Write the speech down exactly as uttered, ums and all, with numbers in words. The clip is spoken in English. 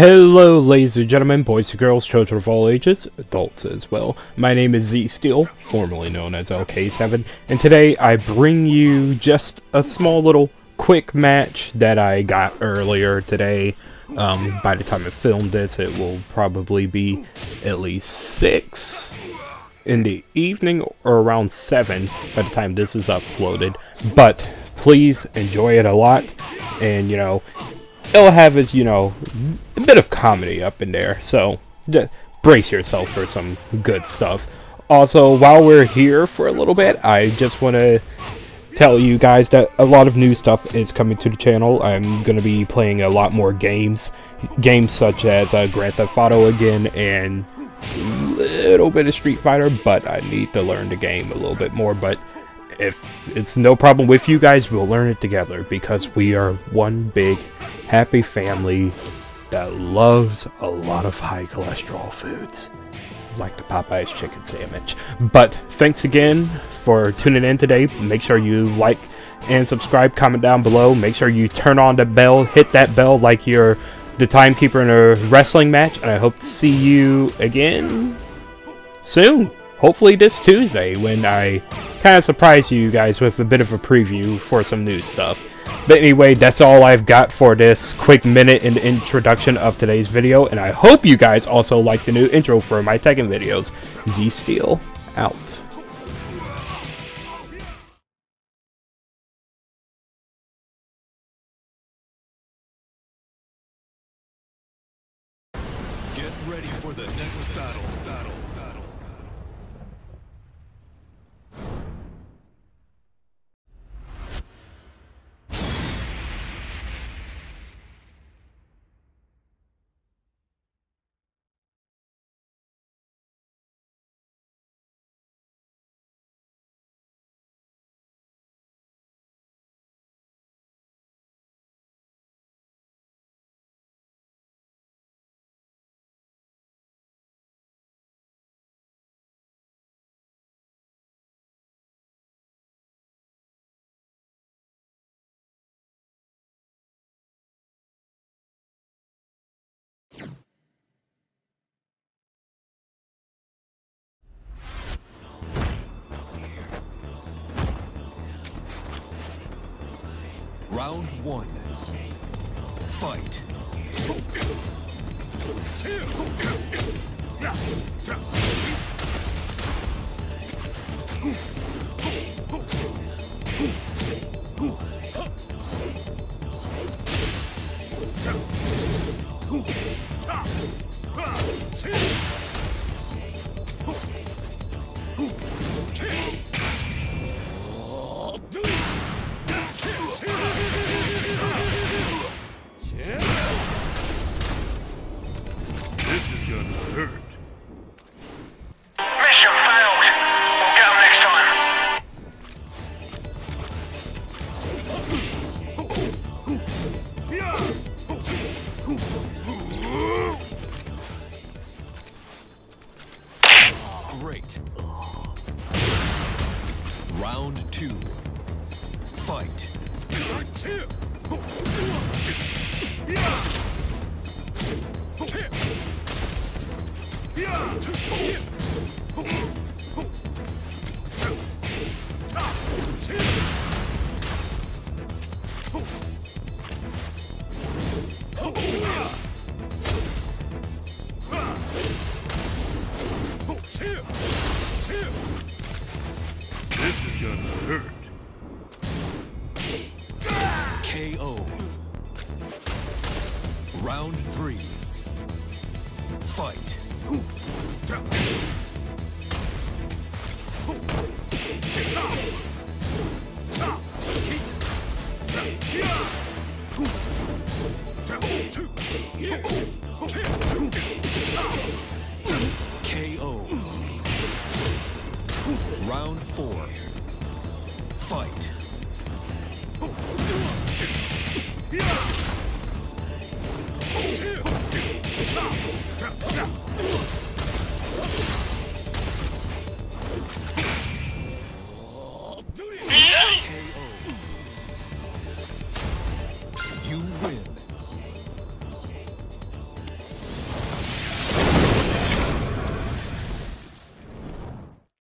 Hello ladies and gentlemen, boys and girls, children of all ages, adults as well. My name is Z-Steel, formerly known as L K seven, and today I bring you just a small little quick match that I got earlier today. Um, by the time I filmed this, it will probably be at least six in the evening or around seven by the time this is uploaded. But please enjoy it a lot, and you know, it'll have its, you know, a bit of comedy up in there, so just brace yourself for some good stuff. Also, while we're here for a little bit, I just want to tell you guys that a lot of new stuff is coming to the channel. I'm going to be playing a lot more games, games such as uh, Grand Theft Auto again, and a little bit of Street Fighter, but I need to learn the game a little bit more, but if it's no problem with you guys, we'll learn it together, because we are one big happy family that loves a lot of high cholesterol foods, like the Popeyes chicken sandwich. But thanks again for tuning in today. Make sure you like and subscribe, comment down below. Make sure you turn on the bell, hit that bell like you're the timekeeper in a wrestling match. And I hope to see you again soon. Hopefully this Tuesday, when I kind of surprise you guys with a bit of a preview for some new stuff. But anyway, that's all I've got for this quick minute in the introduction of today's video. And I hope you guys also like the new intro for my Tekken videos. Z-Steel out. Get ready for the next battle. battle, battle. Round one. Fight. Great. Round two. Fight. This is gonna hurt. K O. Round three. Fight. K O. Round four. Fight.